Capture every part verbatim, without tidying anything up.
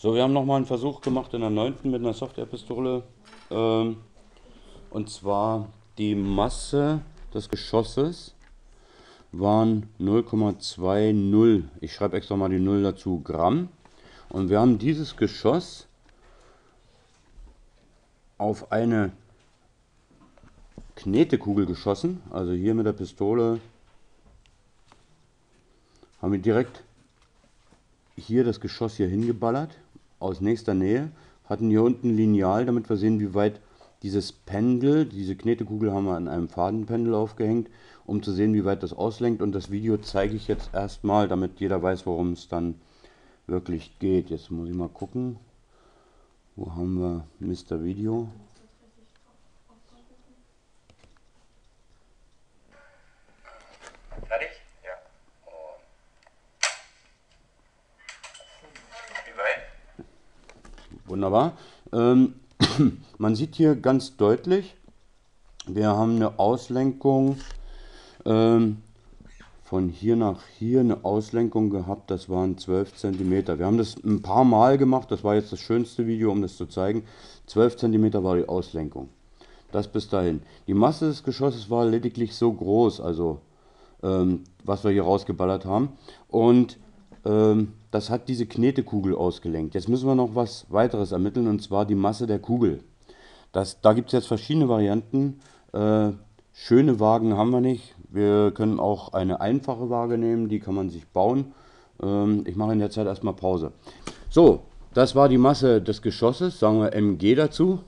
So, wir haben nochmal einen Versuch gemacht in der neunten mit einer Soft-Air-Pistole. Ähm, und zwar die Masse des Geschosses waren null Komma zwei null. Ich schreibe extra mal die null dazu, Gramm. Und wir haben dieses Geschoss auf eine Knetekugel geschossen. Also hier mit der Pistole haben wir direkt hier das Geschoss hier hingeballert. Aus nächster Nähe hatten hier unten ein Lineal, damit wir sehen, wie weit dieses Pendel, diese Knetekugel haben wir an einem Fadenpendel aufgehängt, um zu sehen, wie weit das auslenkt. Und das Video zeige ich jetzt erstmal, damit jeder weiß, worum es dann wirklich geht. Jetzt muss ich mal gucken, wo haben wir Mister Video? Fertig? Ja. Und wie weit? Wunderbar. Ähm, man sieht hier ganz deutlich, wir haben eine Auslenkung ähm, von hier nach hier, eine Auslenkung gehabt, das waren zwölf Zentimeter. Wir haben das ein paar Mal gemacht, das war jetzt das schönste Video, um das zu zeigen. zwölf Zentimeter war die Auslenkung. Das bis dahin. Die Masse des Geschosses war lediglich so groß, also ähm, was wir hier rausgeballert haben. Und ähm, das hat diese Knetekugel ausgelenkt. Jetzt müssen wir noch was weiteres ermitteln, und zwar die Masse der Kugel. Das, da gibt es jetzt verschiedene Varianten. Äh, Schöne Waagen haben wir nicht. Wir können auch eine einfache Waage nehmen, die kann man sich bauen. Ähm, ich mache in der Zeit erstmal Pause. So, das war die Masse des Geschosses, sagen wir M G dazu.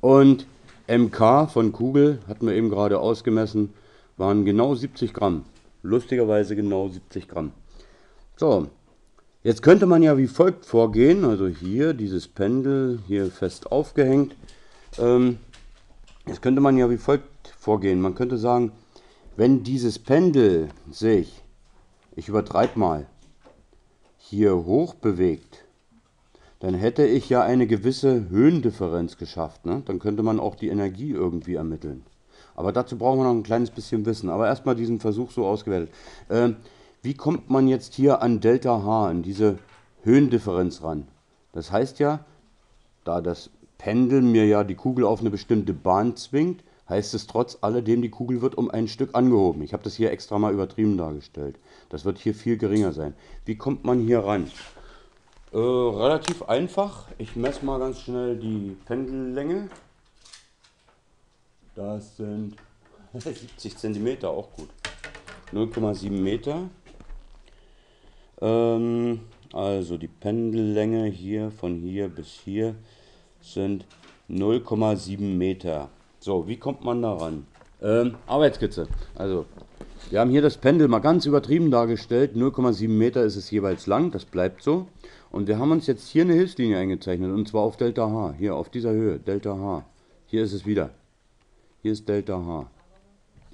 Und M K von Kugel, hatten wir eben gerade ausgemessen, waren genau siebzig Gramm. Lustigerweise genau siebzig Gramm. So, jetzt könnte man ja wie folgt vorgehen. Also hier dieses Pendel, hier fest aufgehängt. Ähm, jetzt könnte man ja wie folgt vorgehen. Man könnte sagen, wenn dieses Pendel sich, ich übertreibe mal, hier hoch bewegt, dann hätte ich ja eine gewisse Höhendifferenz geschafft, ne? Dann könnte man auch die Energie irgendwie ermitteln. Aber dazu brauchen wir noch ein kleines bisschen Wissen. Aber erstmal diesen Versuch so ausgewertet. Ähm, wie kommt man jetzt hier an Delta H, an diese Höhendifferenz ran? Das heißt ja, da das Pendel mir ja die Kugel auf eine bestimmte Bahn zwingt, heißt es trotz alledem, die Kugel wird um ein Stück angehoben. Ich habe das hier extra mal übertrieben dargestellt. Das wird hier viel geringer sein. Wie kommt man hier ran? Äh, relativ einfach. Ich messe mal ganz schnell die Pendellänge. Das sind siebzig Zentimeter, auch gut. null Komma sieben Meter. Ähm, also die Pendellänge hier von hier bis hier sind null Komma sieben Meter. So, wie kommt man daran? Ähm, Arbeitskizze. Also, wir haben hier das Pendel mal ganz übertrieben dargestellt. null Komma sieben Meter ist es jeweils lang, das bleibt so. Und wir haben uns jetzt hier eine Hilfslinie eingezeichnet, und zwar auf Delta H. Hier, auf dieser Höhe, Delta H. Hier ist es wieder. Hier ist Delta H.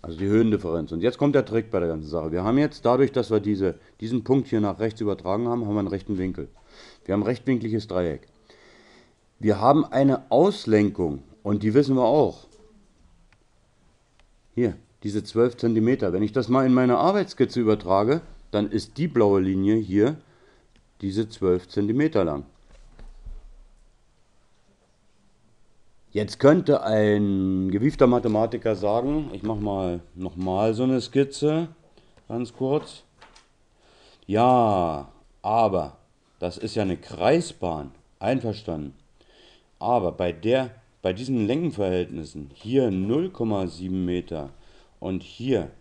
Also die Höhendifferenz. Und jetzt kommt der Trick bei der ganzen Sache. Wir haben jetzt, dadurch, dass wir diese, diesen Punkt hier nach rechts übertragen haben, haben wir einen rechten Winkel. Wir haben ein rechtwinkliges Dreieck. Wir haben eine Auslenkung, und die wissen wir auch. Hier, diese zwölf Zentimeter, wenn ich das mal in meine Arbeitskizze übertrage, dann ist die blaue Linie hier diese zwölf Zentimeter lang. Jetzt könnte ein gewiefter Mathematiker sagen, ich mache mal nochmal so eine Skizze, ganz kurz. Ja, aber das ist ja eine Kreisbahn, einverstanden. Aber bei der Bei diesen Längenverhältnissen, hier null Komma sieben Meter und hier,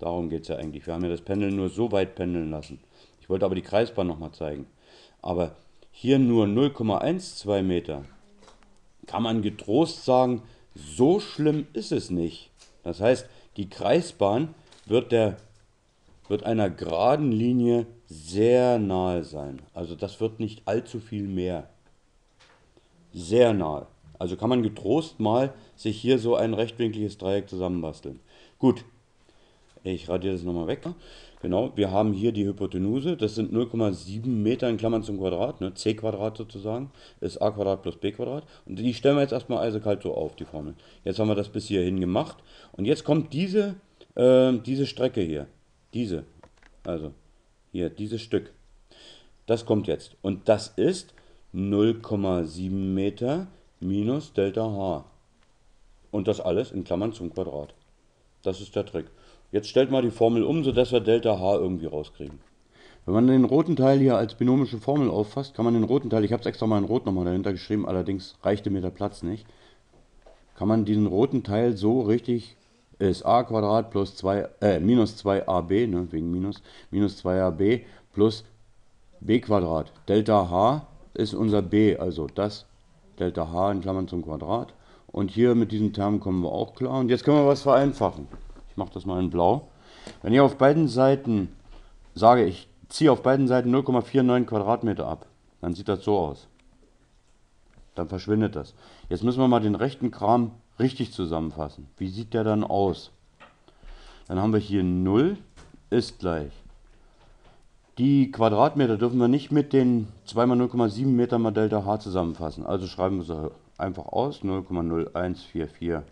darum geht es ja eigentlich, wir haben ja das Pendel nur so weit pendeln lassen. Ich wollte aber die Kreisbahn nochmal zeigen. Aber hier nur null Komma eins zwei Meter, kann man getrost sagen, so schlimm ist es nicht. Das heißt, die Kreisbahn wird, der, wird einer geraden Linie sehr nahe sein. Also das wird nicht allzu viel mehr. Sehr nahe. Also kann man getrost mal sich hier so ein rechtwinkliges Dreieck zusammenbasteln. Gut, ich radiere das nochmal weg. Genau, wir haben hier die Hypotenuse, das sind null Komma sieben Meter in Klammern zum Quadrat, ne? C Quadrat sozusagen, ist A Quadrat plus B Quadrat. Und die stellen wir jetzt erstmal eisekalt so auf, die Formel. Jetzt haben wir das bis hierhin gemacht. Und jetzt kommt diese, äh, diese Strecke hier, diese, also hier, dieses Stück. Das kommt jetzt. Und das ist null Komma sieben Meter minus Delta H. Und das alles in Klammern zum Quadrat. Das ist der Trick. Jetzt stellt mal die Formel um, sodass wir Delta H irgendwie rauskriegen. Wenn man den roten Teil hier als binomische Formel auffasst, kann man den roten Teil, ich habe es extra mal in Rot nochmal dahinter geschrieben, allerdings reichte mir der Platz nicht, kann man diesen roten Teil so richtig, ist a Quadrat plus zwei, äh, minus zwei a b, ne, wegen minus, minus zwei a b plus b Quadrat. Delta h ist unser b, also das Delta h in Klammern zum Quadrat. Und hier mit diesem Term kommen wir auch klar. Und jetzt können wir was vereinfachen. Ich mache das mal in blau. Wenn ich auf beiden Seiten sage, ich ziehe auf beiden Seiten null Komma neunundvierzig Quadratmeter ab, dann sieht das so aus. Dann verschwindet das. Jetzt müssen wir mal den rechten Kram richtig zusammenfassen. Wie sieht der dann aus? Dann haben wir hier null ist gleich. Die Quadratmeter dürfen wir nicht mit den zwei mal null Komma sieben Meter mal Delta H zusammenfassen. Also schreiben wir sie einfach aus. null Komma null eins vier vier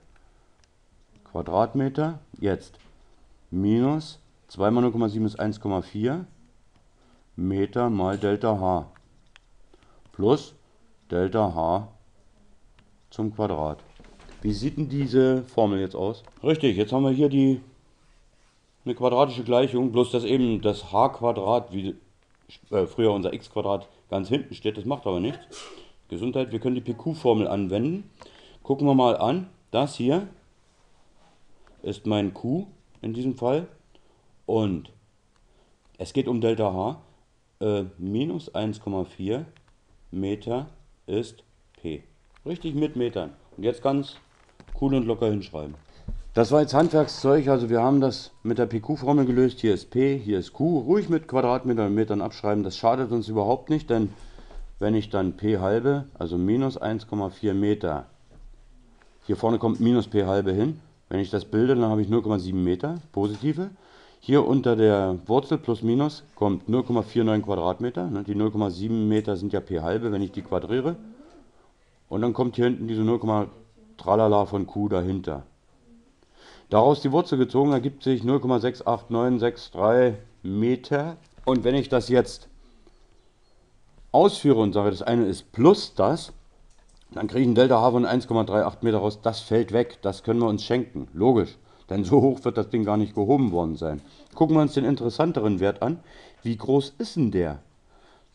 Quadratmeter. Jetzt minus zwei mal null Komma sieben ist eins Komma vier Meter mal Delta H. Plus Delta H zum Quadrat. Wie sieht denn diese Formel jetzt aus? Richtig, jetzt haben wir hier die eine quadratische Gleichung, bloß dass eben das h-Quadrat, wie äh, früher unser x-Quadrat, ganz hinten steht, das macht aber nichts. Gesundheit, wir können die P Q-Formel anwenden. Gucken wir mal an, das hier ist mein Q in diesem Fall und es geht um Delta h, äh, minus eins Komma vier Meter ist P. Richtig mit Metern. Und jetzt ganz cool und locker hinschreiben. Das war jetzt Handwerkszeug, also wir haben das mit der P Q-Formel gelöst. Hier ist P, hier ist Q. Ruhig mit Quadratmetern und Metern abschreiben, das schadet uns überhaupt nicht, denn wenn ich dann P halbe, also minus eins Komma vier Meter, hier vorne kommt minus P halbe hin. Wenn ich das bilde, dann habe ich null Komma sieben Meter, positive. Hier unter der Wurzel plus minus kommt null Komma neunundvierzig Quadratmeter. Die null Komma sieben Meter sind ja P halbe, wenn ich die quadriere. Und dann kommt hier hinten diese null Komma drei von Q dahinter. Daraus die Wurzel gezogen, ergibt sich null Komma sechs acht neun sechs drei Meter. Und wenn ich das jetzt ausführe und sage, das eine ist plus das, dann kriege ich ein Delta H von eins Komma drei acht Meter raus. Das fällt weg, das können wir uns schenken, logisch. Denn so hoch wird das Ding gar nicht gehoben worden sein. Gucken wir uns den interessanteren Wert an. Wie groß ist denn der?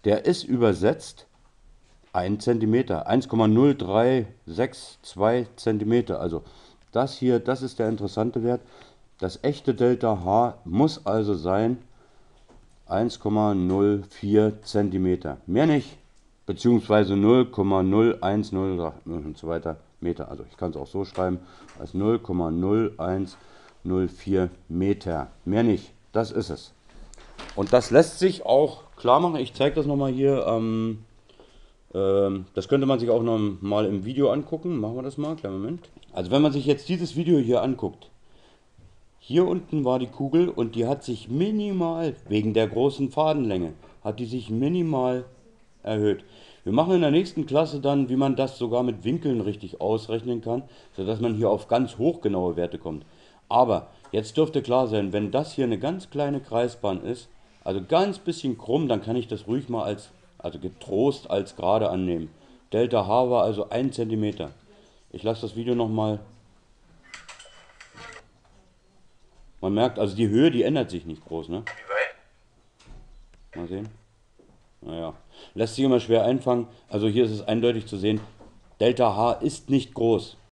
Der ist übersetzt ein Zentimeter, eins Komma null drei sechs zwei Zentimeter. Also das hier, das ist der interessante Wert. Das echte Delta H muss also sein eins Komma null vier Zentimeter. Mehr nicht, beziehungsweise null Komma null eins null zwei Meter. Also ich kann es auch so schreiben als null Komma null eins null vier Meter. Mehr nicht, das ist es. Und das lässt sich auch klar machen. Ich zeige das nochmal hier am... Ähm Das könnte man sich auch noch mal im Video angucken. Machen wir das mal, kleinen Moment. Also wenn man sich jetzt dieses Video hier anguckt, hier unten war die Kugel und die hat sich minimal, wegen der großen Fadenlänge, hat die sich minimal erhöht. Wir machen in der nächsten Klasse dann, wie man das sogar mit Winkeln richtig ausrechnen kann, sodass man hier auf ganz hochgenaue Werte kommt. Aber jetzt dürfte klar sein, wenn das hier eine ganz kleine Kreisbahn ist, also ganz bisschen krumm, dann kann ich das ruhig mal als... also getrost als gerade annehmen. Delta H war also ein Zentimeter. Ich lasse das Video nochmal. Man merkt, also die Höhe, die ändert sich nicht groß, ne? Mal sehen. Naja, lässt sich immer schwer einfangen. Also hier ist es eindeutig zu sehen, Delta H ist nicht groß.